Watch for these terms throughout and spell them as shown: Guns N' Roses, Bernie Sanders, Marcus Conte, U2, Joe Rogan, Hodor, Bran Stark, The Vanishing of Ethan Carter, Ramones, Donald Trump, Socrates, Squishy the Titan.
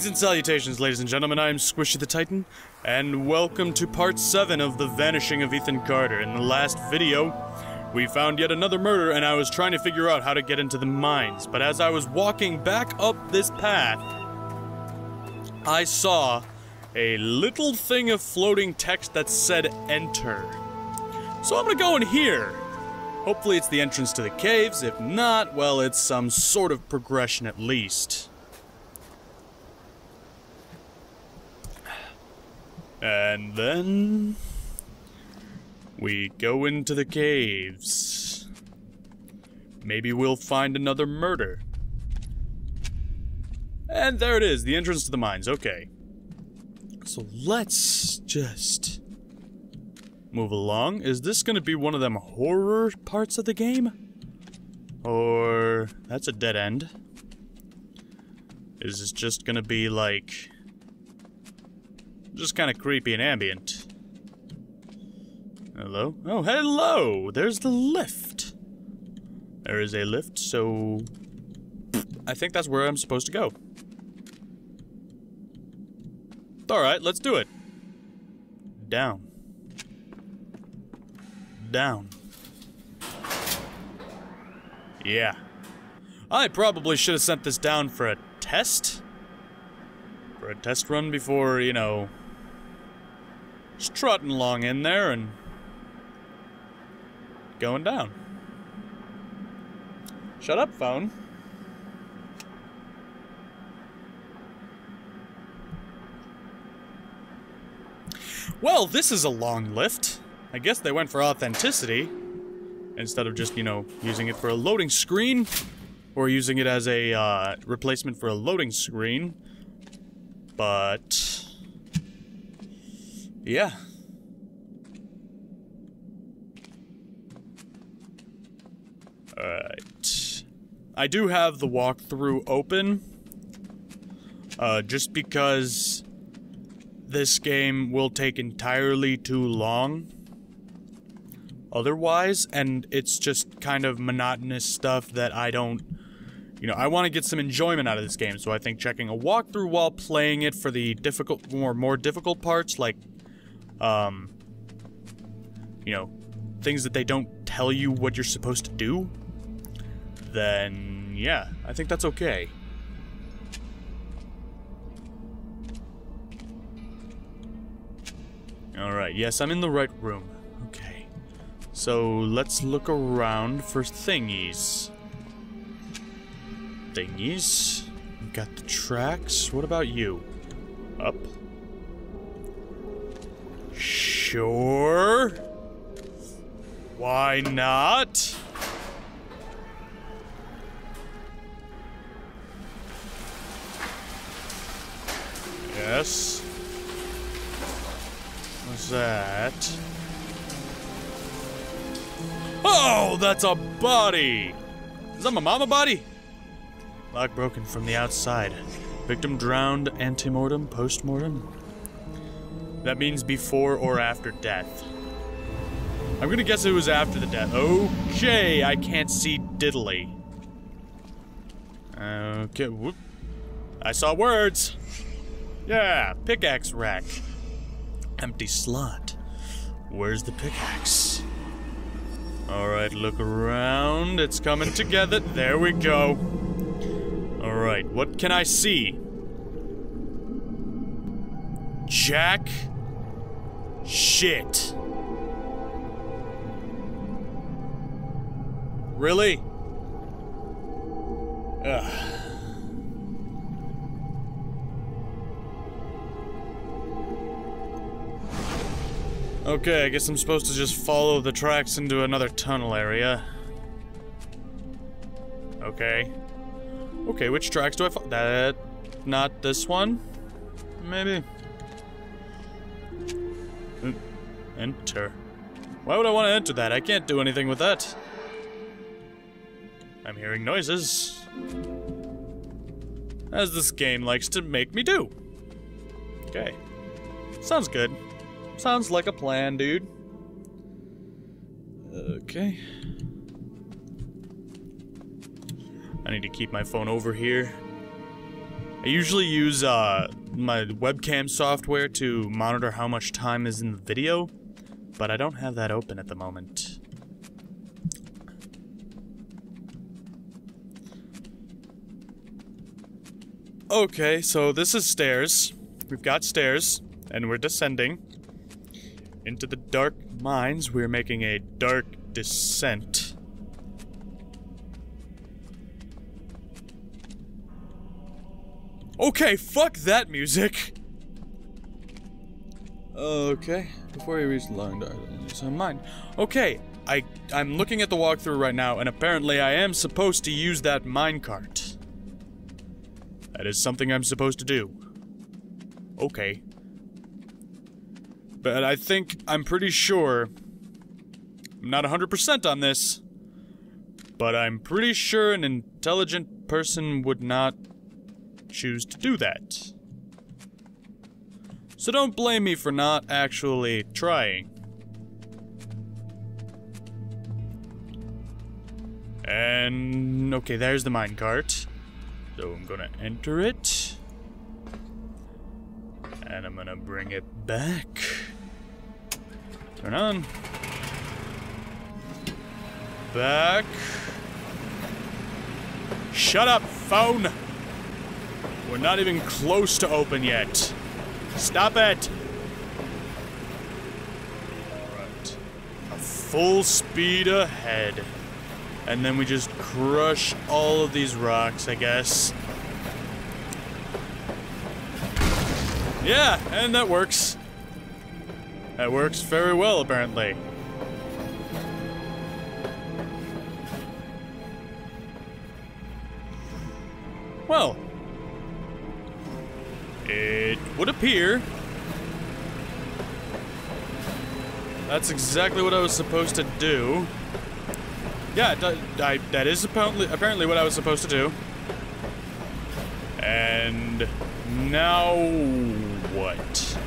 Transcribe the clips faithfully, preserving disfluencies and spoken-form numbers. Greetings and salutations, ladies and gentlemen. I am Squishy the Titan, and welcome to part seven of The Vanishing of Ethan Carter. In the last video, we found yet another murder, and I was trying to figure out how to get into the mines. But as I was walking back up this path, I saw a little thing of floating text that said enter. So I'm gonna go in here. Hopefully it's the entrance to the caves. If not, well, it's some sort of progression at least. And then we go into the caves. Maybe we'll find another murder. And there it is, the entrance to the mines. Okay. So let's just move along. Is this going to be one of them horror parts of the game? Or that's a dead end. Is this just going to be like just kind of creepy and ambient? Hello? Oh, hello! There's the lift. There is a lift, so I think that's where I'm supposed to go. Alright, let's do it. Down. Down. Yeah. I probably should have sent this down for a test. For a test run before, you know, just trotting along in there and going down. Shut up, phone. Well, this is a long lift. I guess they went for authenticity instead of just, you know, using it for a loading screen or using it as a uh, replacement for a loading screen. But yeah. Alright. I do have the walkthrough open, uh, just because this game will take entirely too long otherwise, and it's just kind of monotonous stuff that I don't, you know, I want to get some enjoyment out of this game, so I think checking a walkthrough while playing it for the difficult, more, more difficult parts, like, um, you know, things that they don't tell you what you're supposed to do, then, yeah, I think that's okay. Alright, yes, I'm in the right room. Okay. So, let's look around for thingies. Thingies. We've got the tracks. What about you? Up. Sure. Why not? Yes. What's that? Oh, that's a body! Is that my mama body? Lock broken from the outside. Victim drowned, antemortem, postmortem. That means before or after death. I'm gonna guess it was after the death. Okay, I can't see diddly. Okay, whoop. I saw words! Yeah, pickaxe rack. Empty slot. Where's the pickaxe? Alright, look around. It's coming together. There we go. Alright, what can I see? Jack shit. Really? Ugh. Okay, I guess I'm supposed to just follow the tracks into another tunnel area. Okay. Okay, which tracks do I follow? That, not this one? Maybe. Enter. Why would I want to enter that? I can't do anything with that. I'm hearing noises. As this game likes to make me do. Okay. Sounds good. Sounds like a plan, dude. Okay. I need to keep my phone over here. I usually use uh, my webcam software to monitor how much time is in the video, but I don't have that open at the moment. Okay, so this is stairs. We've got stairs, and we're descending into the dark mines. We're making a dark descent. Okay, fuck that music! Okay, before you reach the line, I'm mine. Okay, I, I'm looking at the walkthrough right now, and apparently I am supposed to use that minecart. That is something I'm supposed to do. Okay. But I think, I'm pretty sure, I'm not one hundred percent on this, but I'm pretty sure an intelligent person would not choose to do that. So don't blame me for not actually trying. And okay, there's the minecart. So I'm gonna enter it. And I'm gonna bring it back. Turn on. Back. Shut up, phone! We're not even close to open yet. Stop it! Alright. Full speed ahead. And then we just crush all of these rocks, I guess. Yeah, and that works. That works very well, apparently. Well. It would appear that's exactly what I was supposed to do. Yeah, that, I, that is apparently, apparently what I was supposed to do. And now what?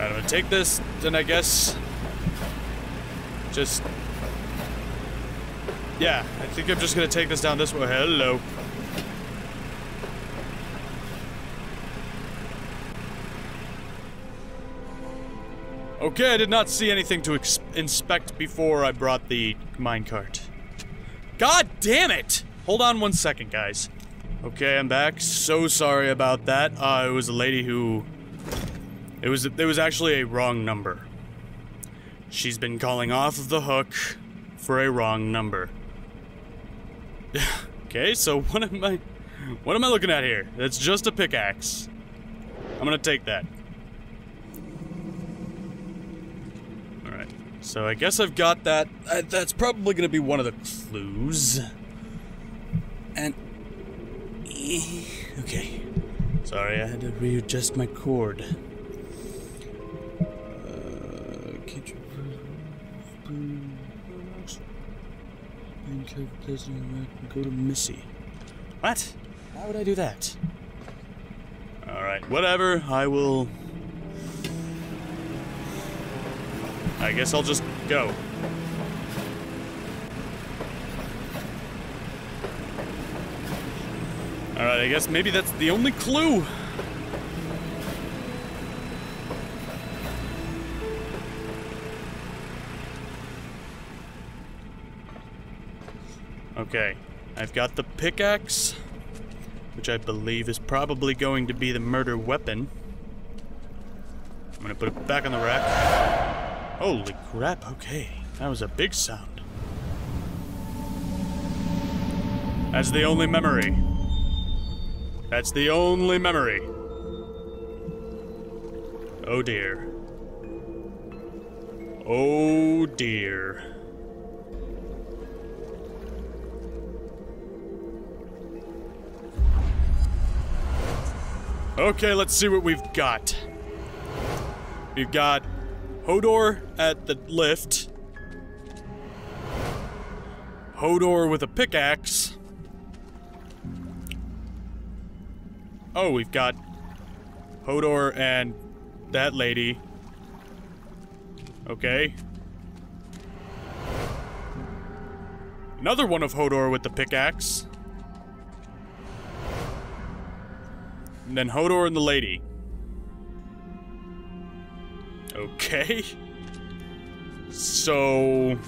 I'm gonna take this, then I guess just... Yeah, I think I'm just gonna take this down this way. Hello. Okay, I did not see anything to ex inspect before I brought the minecart. God damn it! Hold on one second, guys. Okay, I'm back. So sorry about that. Uh, it was a lady who... It was, it was actually a wrong number. She's been calling off of the hook for a wrong number. Okay, so what am I... What am I looking at here? That's just a pickaxe. I'm gonna take that. So I guess I've got that. Uh, that's probably gonna be one of the clues. And... Okay. Sorry, I had to readjust my cord. Uh, can't you... Go to Missy. What? Why would I do that? Alright, whatever. I will... I guess I'll just go. Alright, I guess maybe that's the only clue. Okay, I've got the pickaxe, which I believe is probably going to be the murder weapon. I'm gonna put it back on the rack. Holy crap, okay. That was a big sound. That's the only memory. That's the only memory. Oh dear. Oh dear. Okay, let's see what we've got. We've got Hodor at the lift. Hodor with a pickaxe. Oh, we've got Hodor and that lady. Okay. Another one of Hodor with the pickaxe. And then Hodor and the lady. Okay. So,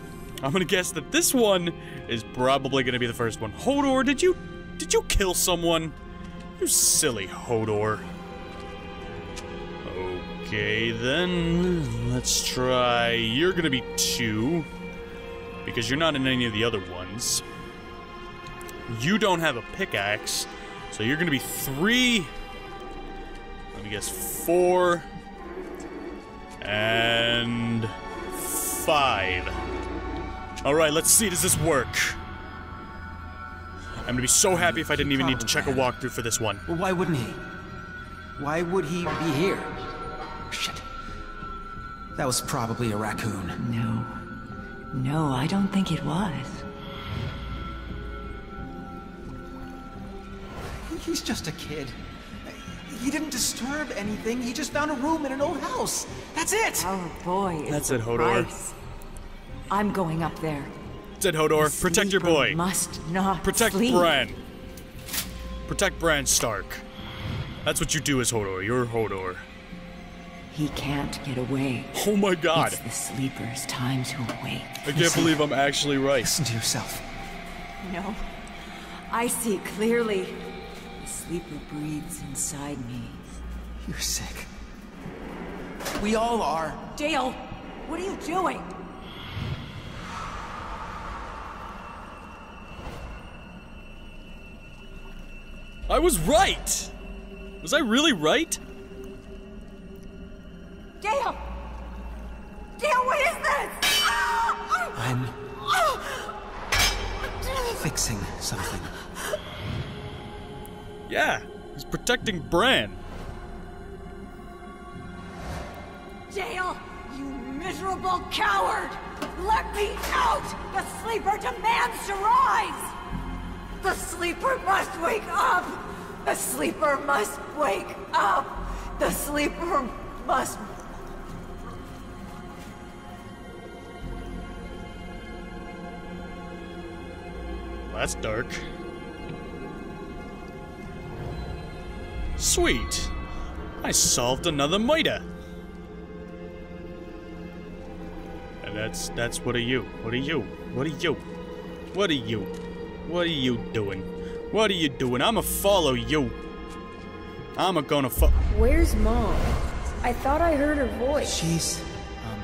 I'm gonna guess that this one is probably gonna be the first one. Hodor, did you, did you kill someone? You silly Hodor. Okay, then, let's try... You're gonna be two, because you're not in any of the other ones. You don't have a pickaxe, so you're gonna be three. Let me guess, four. And... five. Alright, let's see, does this work? I'm gonna be so happy if I didn't even need to check a walkthrough for this one. Well, why wouldn't he? Why would he be here? Shit. That was probably a raccoon. No. No, I don't think it was. He's just a kid. He didn't disturb anything. He just found a room in an old house. That's it. Oh boy. That's it, Hodor. I'm going up there. That's it, Hodor. Protect your boy. Must not protect Bran. Protect Bran Stark. That's what you do as Hodor. You're Hodor. He can't get away. Oh my God. It's the sleeper's time to awake. I can't believe I'm actually right. Listen to yourself. No. I see clearly. The sleeper breathes inside me. You're sick. We all are. Dale, what are you doing? I was right! Was I really right? Dale! Dale, what is this? I'm... fixing something. Yeah, he's protecting Bran. Dale, you miserable coward! Let me out! The sleeper demands to rise! The sleeper must wake up! The sleeper must wake up! The sleeper must... Well, that's dark. Sweet! I solved another murder! And that's, that's, what are you? What are you? What are you? What are you? What are you doing? What are you doing? I'ma follow you! I'ma gonna fo- Where's Mom? I thought I heard her voice. She's, um,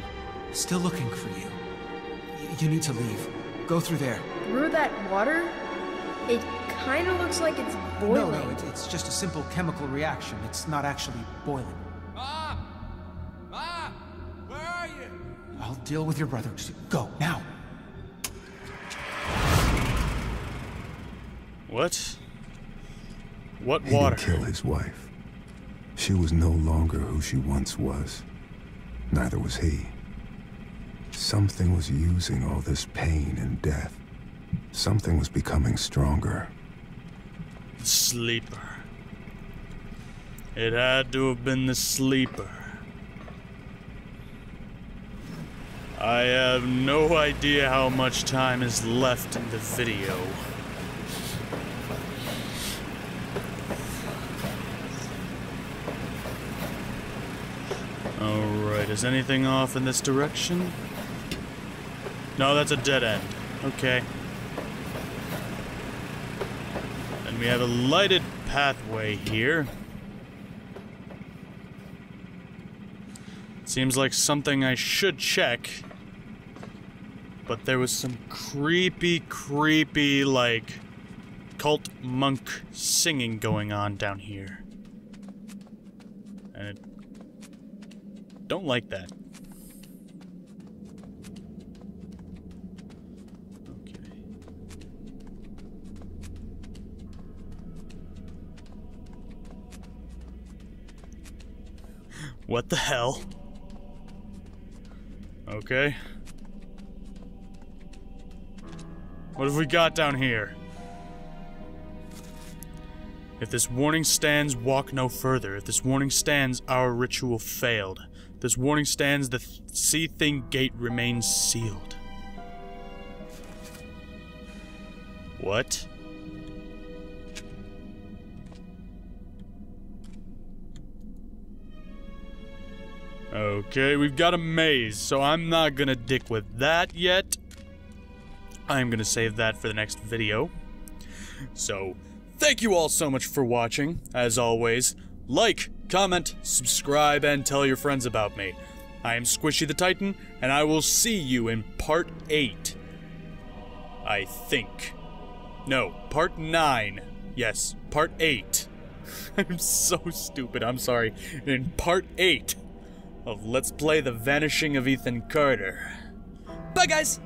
still looking for you. Y- you need to leave. Go through there. Through that water? It kinda looks like it's boiling. No, no, it, it's just a simple chemical reaction. It's not actually boiling. Ma! Ma! Where are you? I'll deal with your brother. Just go, now! What? What water? He didn't kill his wife. She was no longer who she once was. Neither was he. Something was using all this pain and death. Something was becoming stronger. The sleeper. It had to have been the sleeper. I have no idea how much time is left in the video. Alright, is anything off in this direction? No, that's a dead end. Okay. We have a lighted pathway here. Seems like something I should check. But there was some creepy, creepy, like, cult monk singing going on down here. And I don't like that. What the hell? Okay. What have we got down here? If this warning stands, walk no further. If this warning stands, our ritual failed. If this warning stands, the sea thing gate remains sealed. What? Okay, we've got a maze, so I'm not gonna dick with that yet. I'm gonna save that for the next video. So, thank you all so much for watching. As always, like, comment, subscribe, and tell your friends about me. I am Squishy the Titan, and I will see you in part eight. I think. No, part nine. Yes, part eight. I'm so stupid, I'm sorry. In part eight of Let's Play The Vanishing of Ethan Carter. Bye, guys!